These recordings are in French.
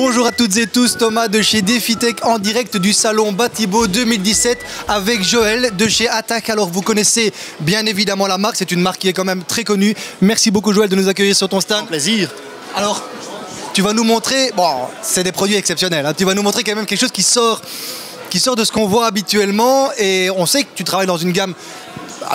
Bonjour à toutes et tous, Thomas de chez DEFITEC en direct du salon Batibouw 2017 avec Joël de chez ATAG. Alors vous connaissez bien évidemment la marque, c'est une marque qui est quand même très connue. Merci beaucoup Joël de nous accueillir sur ton stand. Un plaisir. Alors tu vas nous montrer, bon c'est des produits exceptionnels, hein, tu vas nous montrer quand même quelque chose qui sort de ce qu'on voit habituellement, et on sait que tu travailles dans une gamme,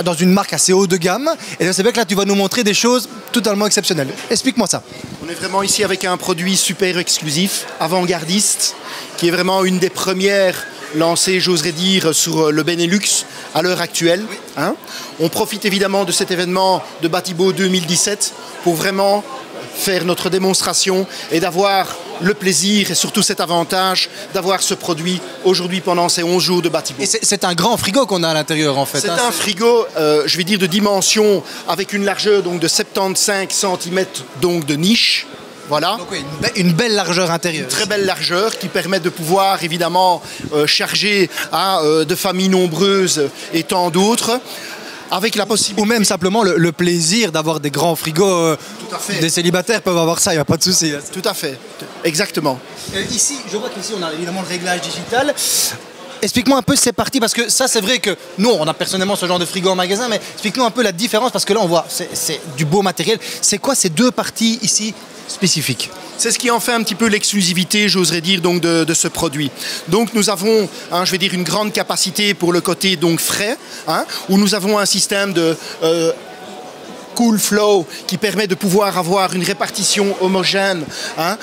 dans une marque assez haut de gamme, et c'est bien que là tu vas nous montrer des choses totalement exceptionnelles. Explique-moi ça. On est vraiment ici avec un produit super exclusif, avant-gardiste, qui est vraiment une des premières lancées, j'oserais dire, sur le Benelux à l'heure actuelle. Hein, on profite évidemment de cet événement de Batibouw 2017 pour vraiment faire notre démonstration et d'avoir le plaisir et surtout cet avantage d'avoir ce produit aujourd'hui pendant ces 11 jours de Batibouw. C'est un grand frigo qu'on a à l'intérieur en fait. C'est un frigo, je vais dire, de dimension avec une largeur donc, de 75 cm donc, de niche. Voilà. Donc, oui, une belle largeur intérieure. Une très belle largeur qui permet de pouvoir évidemment charger hein, de familles nombreuses et tant d'autres. Avec la possibilité... Ou même simplement le plaisir d'avoir des grands frigos. Tout à fait. Des célibataires peuvent avoir ça, il n'y a pas de souci. Tout à fait, exactement. Ici, je vois qu'ici on a évidemment le réglage digital. Explique-moi un peu, c'est parti, parce que ça c'est vrai que nous on a personnellement ce genre de frigo en magasin, mais explique-nous un peu la différence, parce que là on voit, c'est du beau matériel. C'est quoi ces deux parties ici spécifiques? C'est ce qui en fait un petit peu l'exclusivité, j'oserais dire, donc, de ce produit. Donc nous avons, hein, je vais dire, une grande capacité pour le côté donc, frais, hein, où nous avons un système de Cool Flow qui permet de pouvoir avoir une répartition homogène hein,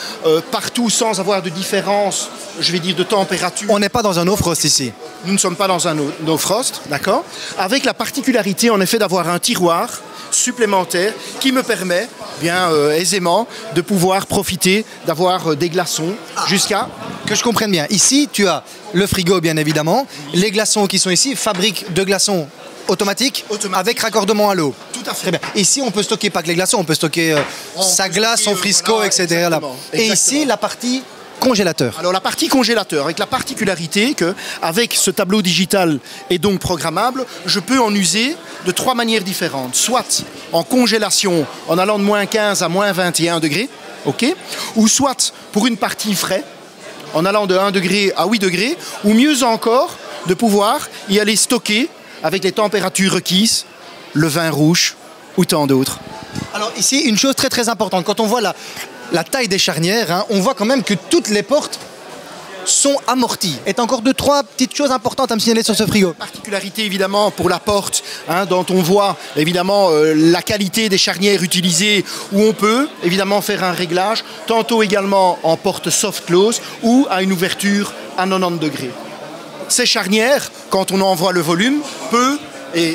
partout sans avoir de différence, je vais dire, de température. On n'est pas dans un no-frost ici. Nous ne sommes pas dans un no-frost, d'accord. Avec la particularité en effet d'avoir un tiroir supplémentaire qui me permet bien aisément de pouvoir profiter d'avoir des glaçons jusqu'à... Que je comprenne bien, ici tu as le frigo bien évidemment, les glaçons qui sont ici, fabrique de glaçons automatique, avec raccordement à l'eau. Tout à fait. Très bien. Ici, on peut stocker pas que les glaçons, on peut stocker sa glace, son frisco, voilà, etc. Exactement, et exactement. Ici, la partie congélateur. Alors la partie congélateur, avec la particularité que, avec ce tableau digital et donc programmable, je peux en user de trois manières différentes. Soit en congélation, en allant de -15 à -21 degrés, okay, ou soit pour une partie frais, en allant de 1 degré à 8 degrés, ou mieux encore, de pouvoir y aller stocker avec les températures requises, le vin rouge ou tant d'autres. Alors ici, une chose très très importante, quand on voit la taille des charnières, hein, on voit quand même que toutes les portes sont amorties. Et t'as encore deux, trois petites choses importantes à me signaler sur ce frigo. Particularité évidemment pour la porte, hein, dont on voit évidemment la qualité des charnières utilisées, où on peut évidemment faire un réglage, tantôt également en porte soft close ou à une ouverture à 90 degrés. Ces charnières, quand on envoie le volume, peut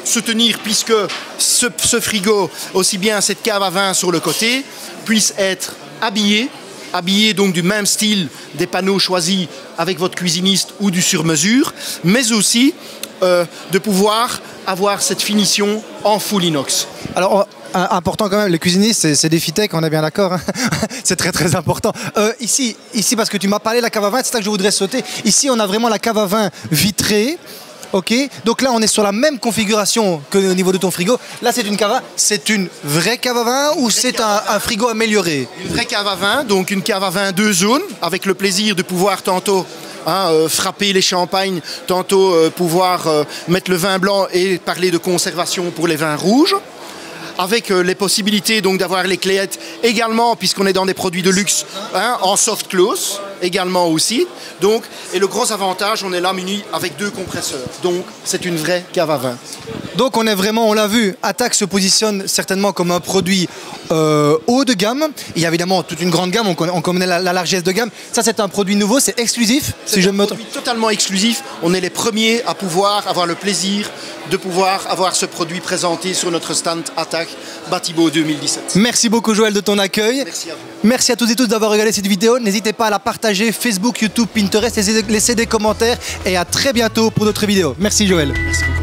se tenir, puisque ce frigo, aussi bien cette cave à vin sur le côté, puisse être habillé donc du même style des panneaux choisis avec votre cuisiniste ou du sur-mesure, mais aussi de pouvoir avoir cette finition en full inox. Alors, important quand même, les cuisinistes, c'est DEFITEC, on est bien d'accord, hein, c'est très très important. Ici, parce que tu m'as parlé de la cave à vin, c'est ça que je voudrais sauter. Ici, on a vraiment la cave à vin vitrée, ok. Donc là, on est sur la même configuration que au niveau de ton frigo. Là, c'est une cave à vin, c'est une vraie cave à vin ou c'est un frigo amélioré? Une vraie cave à vin, donc une cave à vin 2 zones, avec le plaisir de pouvoir tantôt... Hein, frapper les champagnes, tantôt pouvoir mettre le vin blanc et parler de conservation pour les vins rouges, avec les possibilités donc d'avoir les cléettes également, puisqu'on est dans des produits de luxe, hein, en soft close également aussi. Donc, et le gros avantage, on est là muni avec 2 compresseurs, donc c'est une vraie cave à vin. Donc on est vraiment, on l'a vu, ATAG se positionne certainement comme un produit haut de gamme. Il y a évidemment toute une grande gamme, on connaît la largesse de gamme. Ça c'est un produit nouveau, c'est exclusif. C'est un produit totalement exclusif. On est les premiers à pouvoir avoir le plaisir de pouvoir avoir ce produit présenté sur notre stand ATAG Batibouw 2017. Merci beaucoup Joël de ton accueil. Merci à vous. Merci à toutes et tous d'avoir regardé cette vidéo. N'hésitez pas à la partager Facebook, YouTube, Pinterest. Laissez des commentaires et à très bientôt pour d'autres vidéos. Merci Joël. Merci.